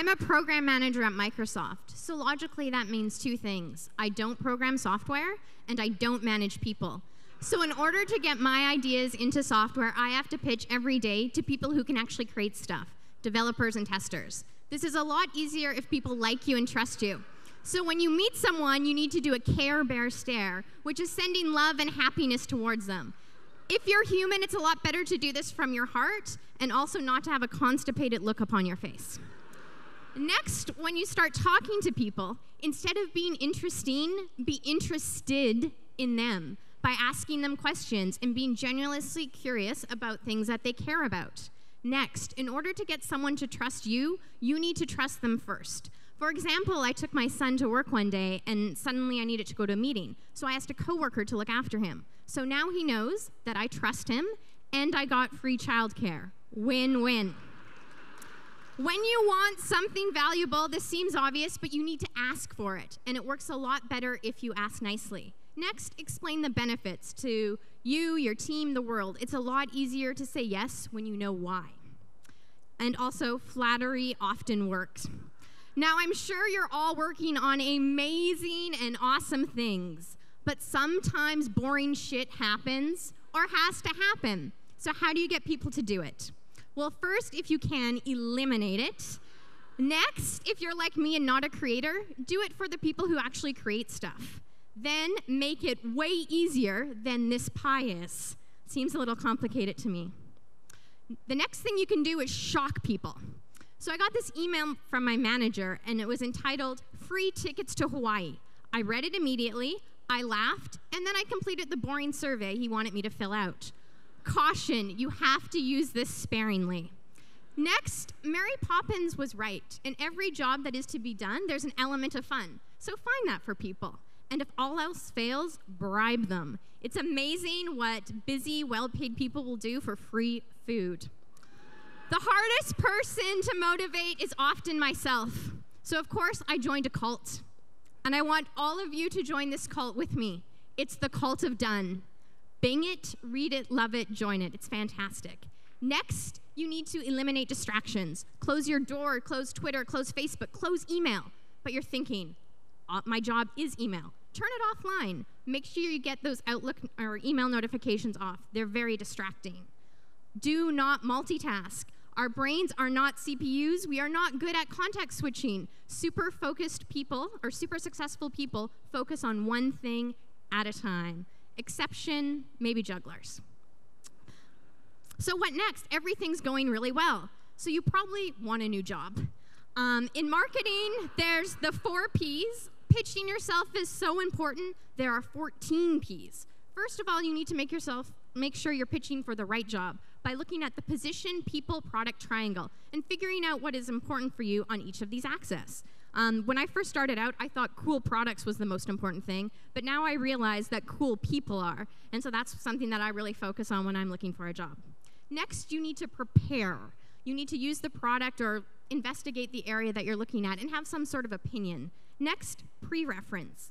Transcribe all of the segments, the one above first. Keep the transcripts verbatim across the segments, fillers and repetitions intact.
I'm a program manager at Microsoft, so logically that means two things. I don't program software, and I don't manage people. So in order to get my ideas into software, I have to pitch every day to people who can actually create stuff, developers and testers. This is a lot easier if people like you and trust you. So when you meet someone, you need to do a Care Bear stare, which is sending love and happiness towards them. If you're human, it's a lot better to do this from your heart and also not to have a constipated look upon your face. Next, when you start talking to people, instead of being interesting, be interested in them by asking them questions and being genuinely curious about things that they care about. Next, in order to get someone to trust you, you need to trust them first. For example, I took my son to work one day, and suddenly I needed to go to a meeting. So I asked a coworker to look after him. So now he knows that I trust him, and I got free childcare. Win-win. When you want something valuable, this seems obvious, but you need to ask for it, and it works a lot better if you ask nicely. Next, explain the benefits to you, your team, the world. It's a lot easier to say yes when you know why. And also, flattery often works. Now, I'm sure you're all working on amazing and awesome things, but sometimes boring shit happens or has to happen. So how do you get people to do it? Well, first, if you can, eliminate it. Next, if you're like me and not a creator, do it for the people who actually create stuff. Then make it way easier than this pie is. Seems a little complicated to me. The next thing you can do is shock people. So I got this email from my manager, and it was entitled, "Free Tickets to Hawaii." I read it immediately, I laughed, and then I completed the boring survey he wanted me to fill out. Caution, you have to use this sparingly. Next, Mary Poppins was right. In every job that is to be done, there's an element of fun. So find that for people. And if all else fails, bribe them. It's amazing what busy, well-paid people will do for free food. The hardest person to motivate is often myself. So of course, I joined a cult. And I want all of you to join this cult with me. It's the cult of done. Bing it, read it, love it, join it. It's fantastic. Next, you need to eliminate distractions. Close your door, close Twitter, close Facebook, close email. But you're thinking, uh, my job is email. Turn it offline. Make sure you get those Outlook or email notifications off. They're very distracting. Do not multitask. Our brains are not C P Us. We are not good at context switching. Super focused people, or super successful people, focus on one thing at a time. Exception, maybe jugglers. So what next? Everything's going really well. So you probably want a new job. Um, in marketing, there's the four Ps. Pitching yourself is so important. There are fourteen Ps. First of all, you need to make yourself make sure you're pitching for the right job by looking at the position, people, product triangle, and figuring out what is important for you on each of these axes. Um, when I first started out, I thought cool products was the most important thing, but now I realize that cool people are, and so that's something that I really focus on when I'm looking for a job. Next, you need to prepare. You need to use the product or investigate the area that you're looking at and have some sort of opinion. Next, pre-reference.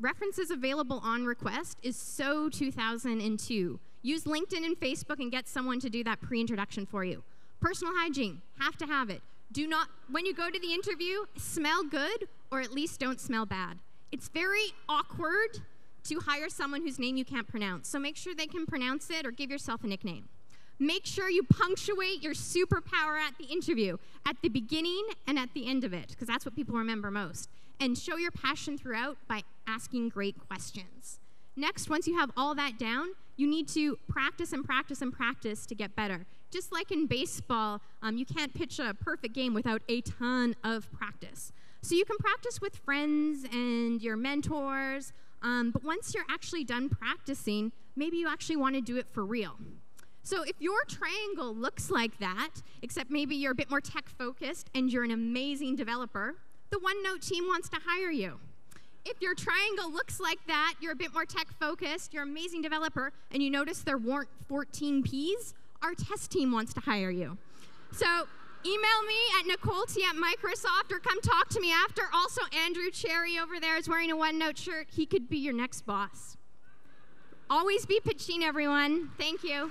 References available on request is so two thousand two. Use LinkedIn and Facebook and get someone to do that pre-introduction for you. Personal hygiene, have to have it. Do not, when you go to the interview, smell good or at least don't smell bad. It's very awkward to hire someone whose name you can't pronounce, so make sure they can pronounce it or give yourself a nickname. Make sure you punctuate your superpower at the interview, at the beginning and at the end of it, because that's what people remember most. And show your passion throughout by asking great questions. Next, once you have all that down, you need to practice and practice and practice to get better. Just like in baseball, um, you can't pitch a perfect game without a ton of practice. So you can practice with friends and your mentors, um, but once you're actually done practicing, maybe you actually want to do it for real. So if your triangle looks like that, except maybe you're a bit more tech-focused and you're an amazing developer, the OneNote team wants to hire you. If your triangle looks like that, you're a bit more tech-focused, you're an amazing developer, and you notice there weren't fourteen Ps, our test team wants to hire you. So email me at Nicolete at Microsoft or come talk to me after. Also, Andrew Cherry over there is wearing a OneNote shirt. He could be your next boss. Always be pitching, everyone. Thank you.